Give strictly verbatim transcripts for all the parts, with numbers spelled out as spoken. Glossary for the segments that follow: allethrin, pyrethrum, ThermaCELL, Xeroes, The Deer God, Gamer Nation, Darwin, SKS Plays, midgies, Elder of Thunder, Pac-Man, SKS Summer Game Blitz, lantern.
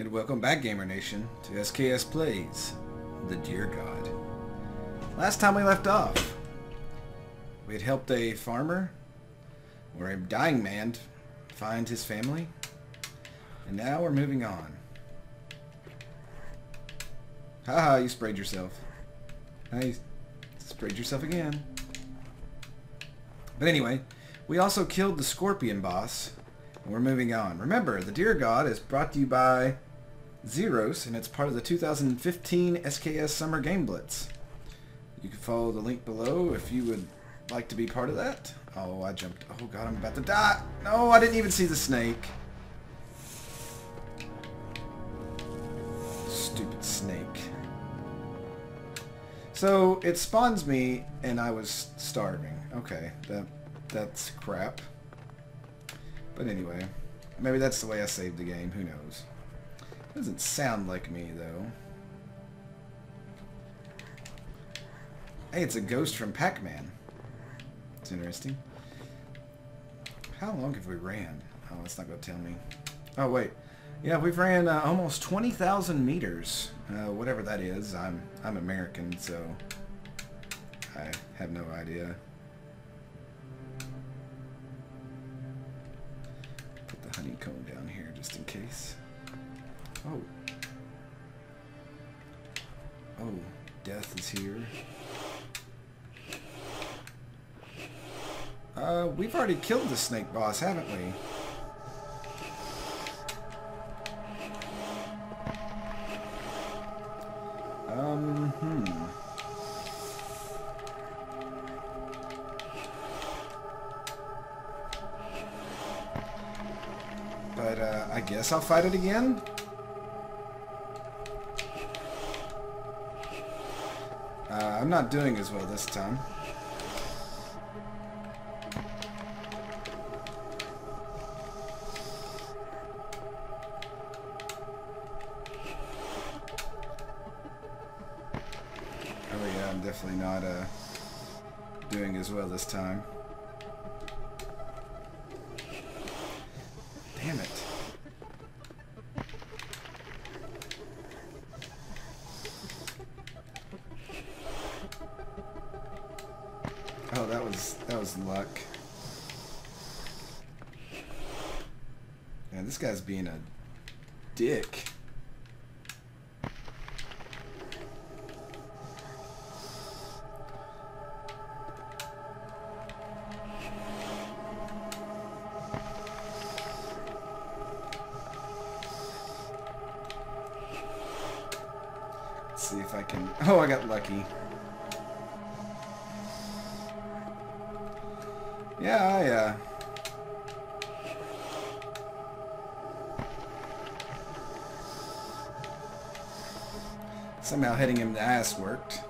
And welcome back, Gamer Nation, to S K S Plays, The Deer God. Last time we left off, we had helped a farmer, or a dying man, find his family. And now we're moving on. Haha, you sprayed yourself. Now you sprayed yourself again. But anyway, we also killed the scorpion boss, and we're moving on. Remember, The Deer God is brought to you by Xeroes, and it's part of the two thousand fifteen S K S Summer Game Blitz. You can follow the link below if you would like to be part of that. Oh, I jumped. Oh god, I'm about to die. No, I didn't even see the snake. Stupid snake. So, it spawns me, and I was starving. Okay, that that's crap. But anyway, maybe that's the way I saved the game. Who knows? It doesn't sound like me, though. Hey, it's a ghost from Pac-Man. It's interesting. How long have we ran? Oh, that's not going to tell me. Oh, wait. Yeah, we've ran uh, almost twenty thousand meters. Uh, whatever that is. I'm, I'm American, so I have no idea. Honeycomb down here just in case. Oh. Oh, death is here. Uh, we've already killed the snake boss, haven't we? Um, hmm. But, uh, I guess I'll fight it again? Uh, I'm not doing as well this time. Oh yeah, I'm definitely not, uh, doing as well this time. Damn it. Oh, that was that was luck. Man, this guy's being a dick. See if I can. Oh, I got lucky. Yeah, yeah. Somehow hitting him in the ass worked.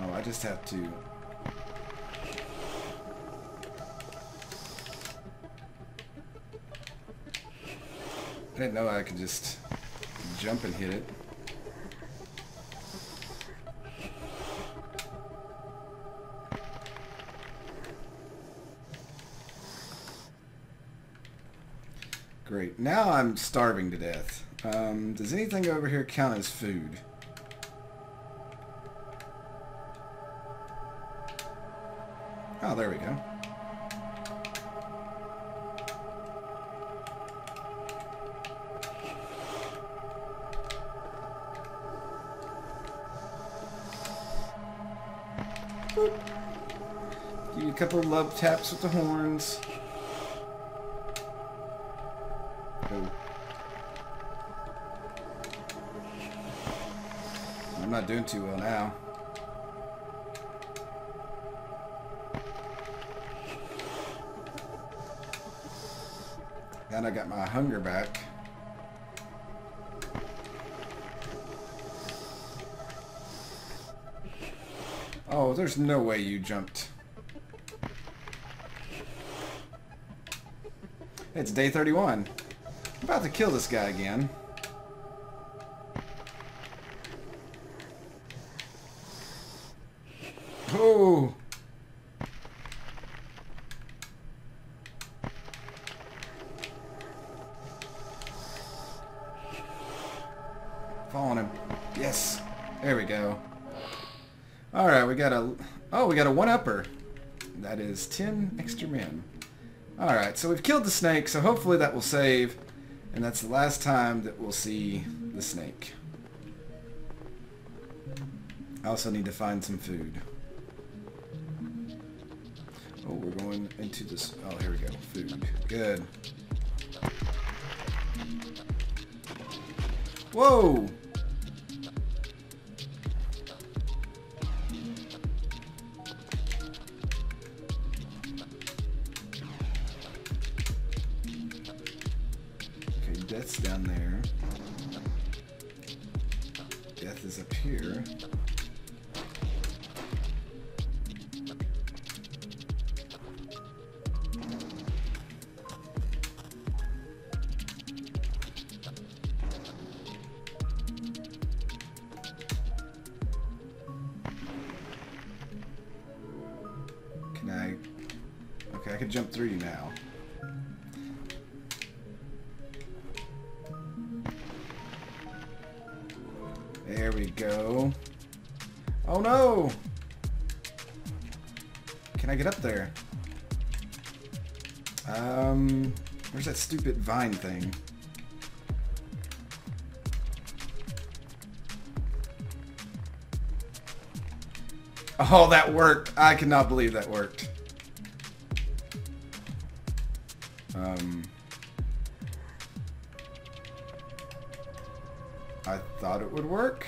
Oh, I just have to. I didn't know I could just jump and hit it. Great. Now I'm starving to death. Um, does anything over here count as food? Oh, there we go. Give you a couple of love taps with the horns. Oh. I'm not doing too well now. Then I got my hunger back. Oh, there's no way you jumped. It's day thirty-one. I'm about to kill this guy again. Oh. Following him. Yes. There we go. Alright, we got a... Oh, we got a one-upper. That is ten extra men. Alright, so we've killed the snake, so hopefully that will save. And that's the last time that we'll see the snake. I also need to find some food. Oh, we're going into this... Oh, here we go. Food. Good. Whoa! Death's down there. Death is up here. Can I... Okay, I can jump through you now. There we go. Oh no! Can I get up there? Um, where's that stupid vine thing? Oh, that worked! I cannot believe that worked. Um... I thought it would work.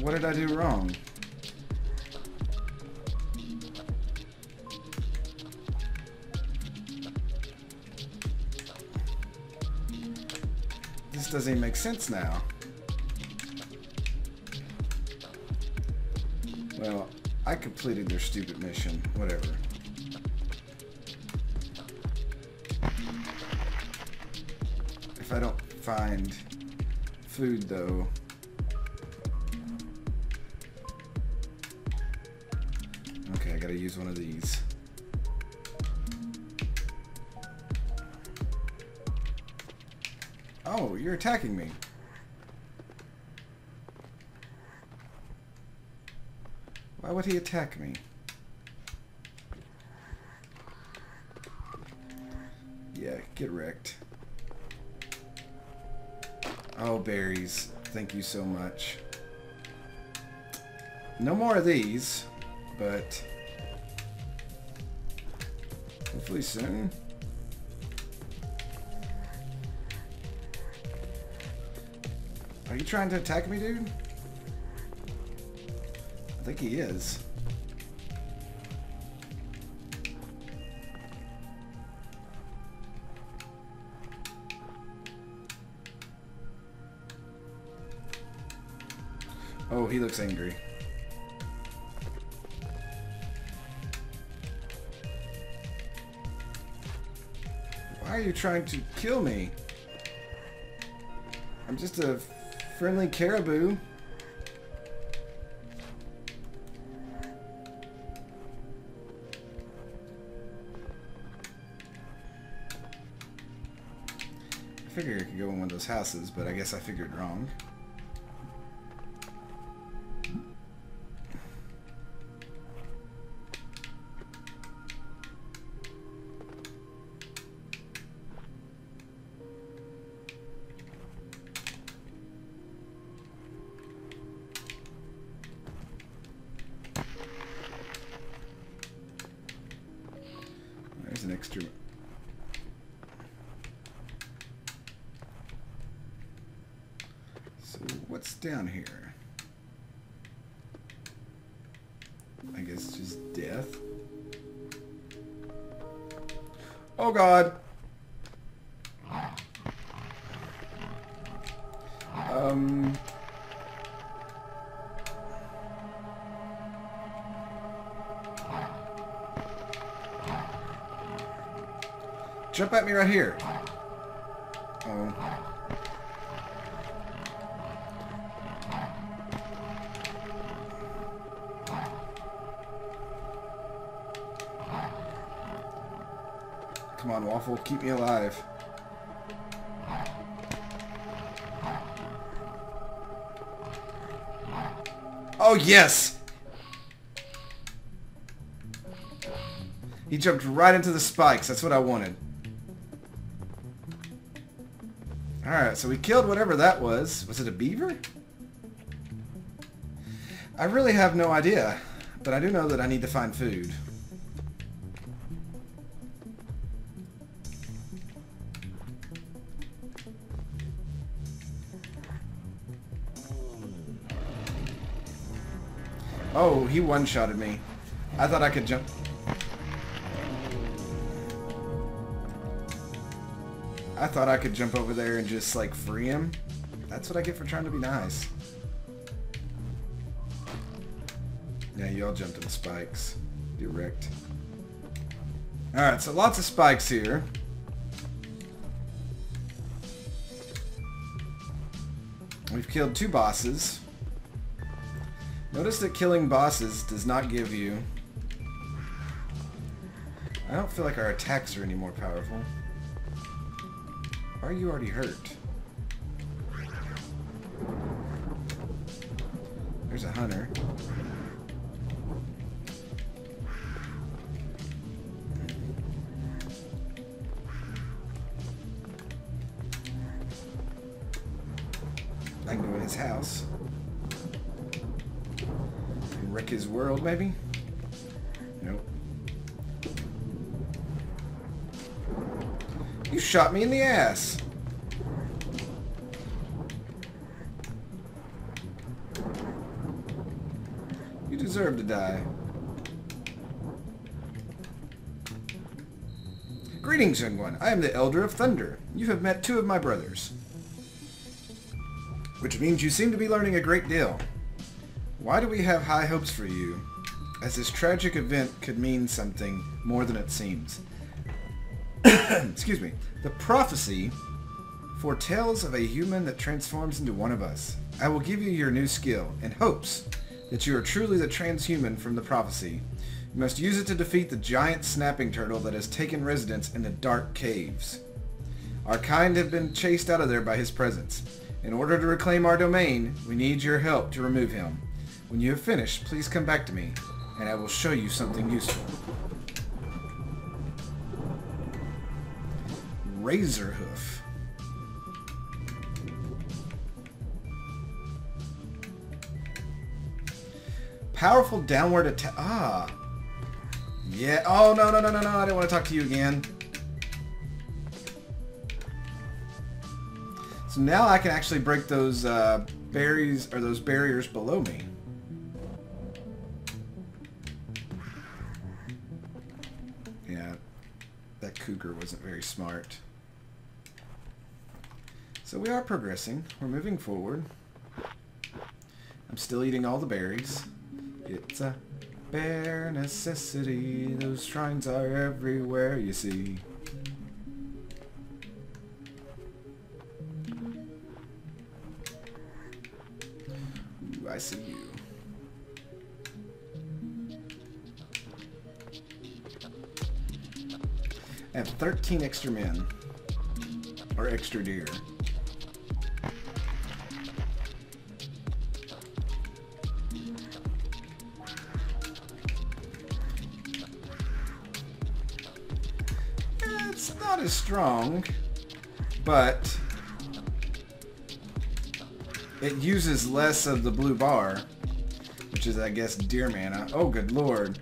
What did I do wrong? This doesn't even make sense now. Well, I completed their stupid mission. Whatever. If I don't find food, though... Okay, I gotta use one of these. Oh, you're attacking me. Why would he attack me? Yeah, get wrecked. Oh, berries. Thank you so much. No more of these, but hopefully soon. Are you trying to attack me, dude? I think he is. Oh, he looks angry. Why are you trying to kill me? I'm just a friendly caribou. I figured I could go in one of those houses, but I guess I figured wrong. An extra. So what's down here? I guess just death. Oh God. Um. Jump at me right here. Oh. Come on, Waffle, keep me alive. Oh, yes! He jumped right into the spikes. That's what I wanted. Alright, so we killed whatever that was. Was it a beaver? I really have no idea, but I do know that I need to find food. Oh, he one-shotted me. I thought I could jump. I thought I could jump over there and just, like, free him. That's what I get for trying to be nice. Yeah, you all jumped in the spikes. You're wrecked. Alright, so lots of spikes here. We've killed two bosses. Notice that killing bosses does not give you... I don't feel like our attacks are any more powerful. Why are you already hurt? There's a hunter. I can go in his house. Wreck his world, maybe? Nope. You shot me in the ass! You deserve to die. Greetings, young one. I am the Elder of Thunder. You have met two of my brothers. Which means you seem to be learning a great deal. Why do we have high hopes for you, as this tragic event could mean something more than it seems? Excuse me. The prophecy foretells of a human that transforms into one of us. I will give you your new skill in hopes that you are truly the transhuman from the prophecy. You must use it to defeat the giant snapping turtle that has taken residence in the dark caves. Our kind have been chased out of there by his presence. In order to reclaim our domain, we need your help to remove him. When you have finished, please come back to me, and I will show you something useful. Razor hoof. Powerful downward attack. Ah. Yeah. Oh, no, no, no, no, no. I didn't want to talk to you again. So now I can actually break those uh, berries, or those barriers below me. Cougar wasn't very smart. So we are progressing. We're moving forward. I'm still eating all the berries. It's a bare necessity. Those shrines are everywhere, you see. Ooh, I see you. I have thirteen extra men, or extra deer. It's not as strong, but it uses less of the blue bar, which is, I guess, deer mana. Oh, good lord.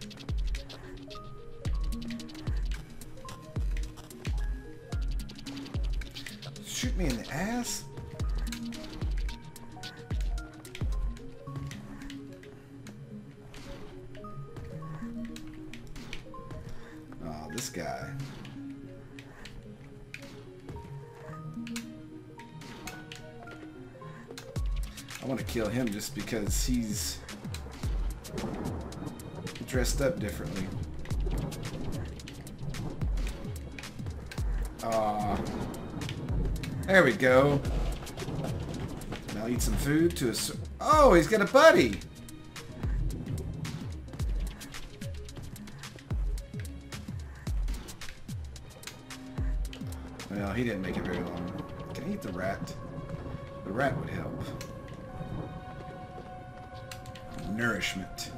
Shoot me in the ass. Oh, this guy. I want to kill him just because he's dressed up differently. Aw. There we go. Now eat some food to his... Oh, he's got a buddy! No, he didn't make it very long. Can I eat the rat? The rat would help. Nourishment.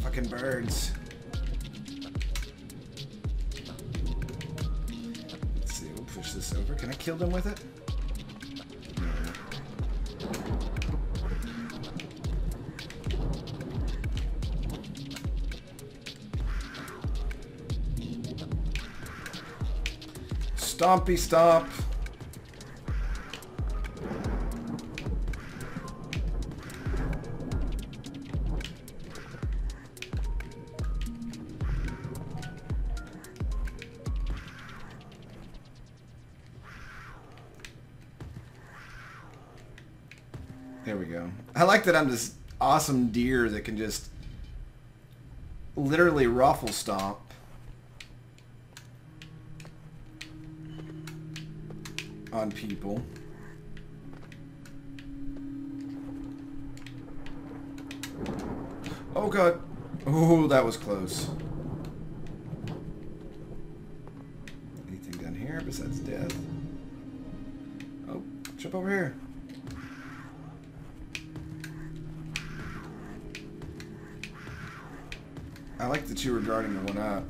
Fucking birds. Let's see, we'll push this over. Can I kill them with it? Stompy stomp. There we go. I like that I'm this awesome deer that can just literally ruffle stomp. On people. Oh god. Oh, that was close. Anything down here besides death? Oh, jump over here. I like that you were guarding the one up.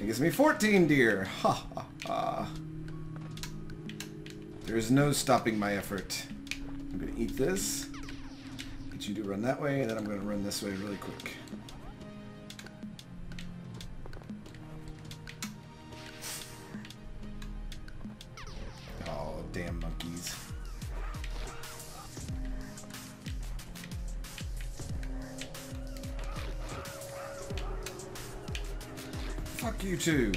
It gives me fourteen deer. Ha ha ha. There is no stopping my effort. I'm going to eat this. Get you to run that way, and then I'm going to run this way really quick. Oh, damn monkeys. Fuck you two.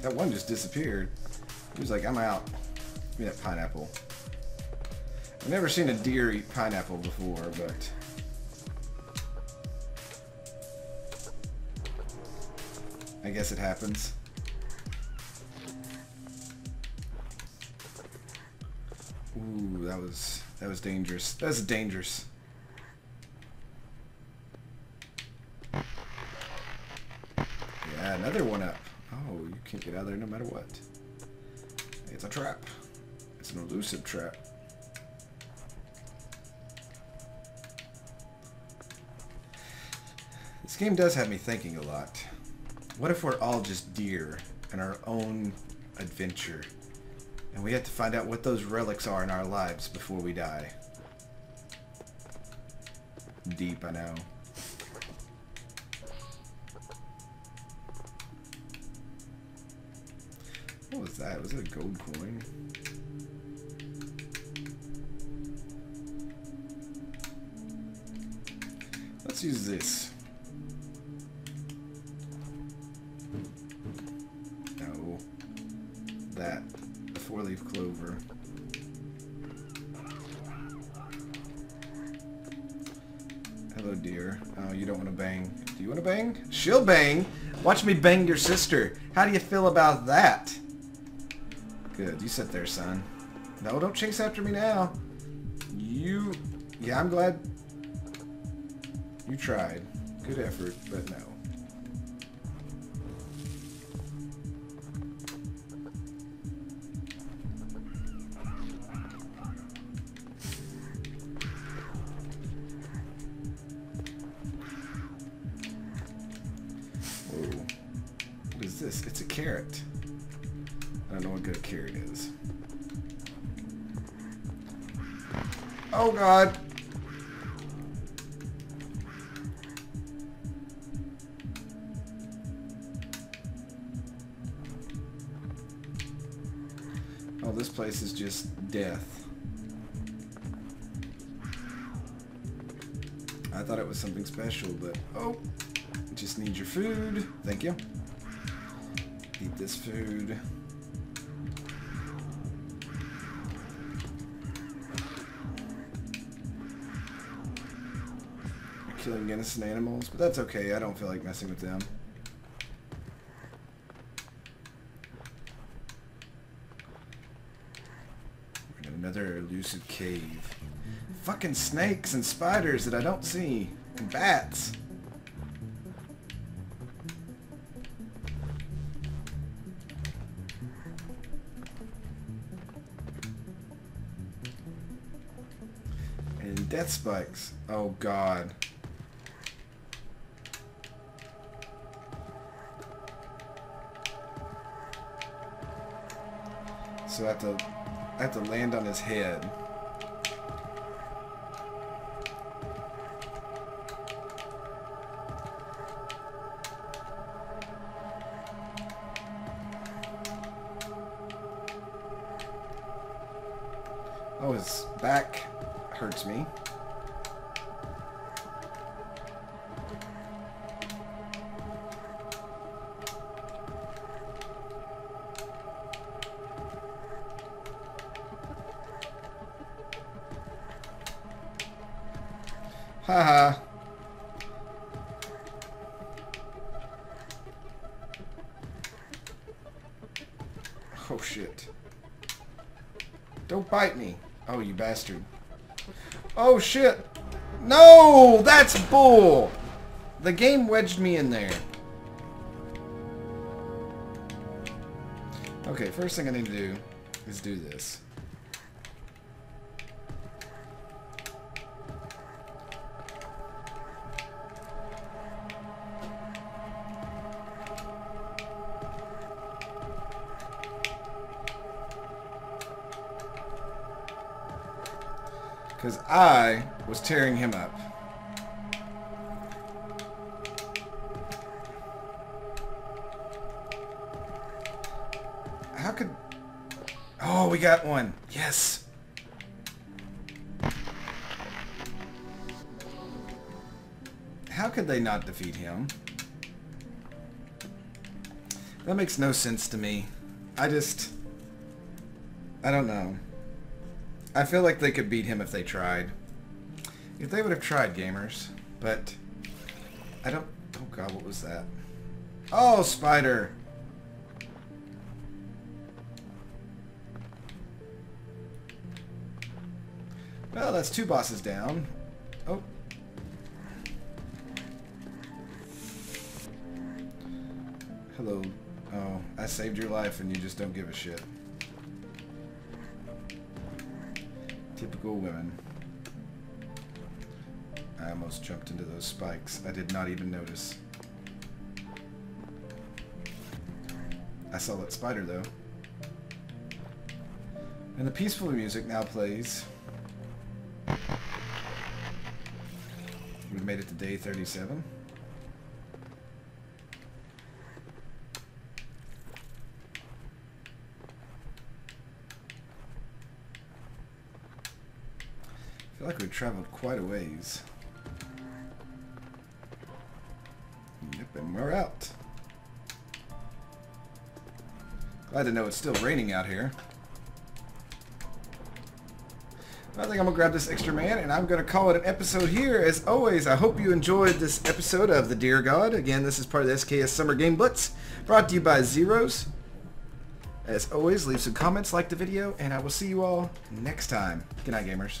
That one just disappeared. He was like, I'm out. Give me that pineapple. I've never seen a deer eat pineapple before, but... I guess it happens. Ooh, that was... That was dangerous. That was dangerous. Yeah, another one up. Oh, you can't get out of there no matter what. It's a trap. It's an elusive trap. This game does have me thinking a lot. What if we're all just deer in our own adventure, and we have to find out what those relics are in our lives before we die? Deep, I know. What was that? Was it a gold coin? Let's use this. No. That. The four-leaf clover. Hello, dear. Oh, you don't want to bang. Do you want to bang? She'll bang! Watch me bang your sister. How do you feel about that? Good. You sit there, son. No, don't chase after me now. You... Yeah, I'm glad you tried. Good effort, but no. Whoa. What is this? It's a carrot. I don't know what good a carrot is. Oh god! Oh, this place is just death. I thought it was something special, but... Oh! Just need your food. Thank you. Eat this food. Killing innocent animals, but that's okay. I don't feel like messing with them. We're in another elusive cave. Fucking snakes and spiders that I don't see. fucking bats. And death spikes. Oh god. So I have to, I have to land on his head. Oh, his back hurts me. Haha. Oh shit. Don't bite me. Oh, you bastard. Oh shit. No, that's bull. The game wedged me in there. Okay, first thing I need to do is do this. Because I was tearing him up. How could... Oh, we got one. Yes. How could they not defeat him? That makes no sense to me. I just... I don't know. I feel like they could beat him if they tried. If they would have tried, gamers. But I don't... Oh god, what was that? Oh, spider! Well, that's two bosses down. Oh. Hello. Oh, I saved your life and you just don't give a shit. Typical women. I almost jumped into those spikes. I did not even notice. I saw that spider though. And the peaceful music now plays. We've made it to day thirty-seven. I feel like we've traveled quite a ways. Yep, and we're out. Glad to know it's still raining out here. I think I'm gonna grab this extra man and I'm gonna call it an episode here. As always, I hope you enjoyed this episode of The Deer God. Again, this is part of the S K S Summer Game Blitz, brought to you by Xeroes. As always, leave some comments, like the video, and I will see you all next time. Good night, gamers.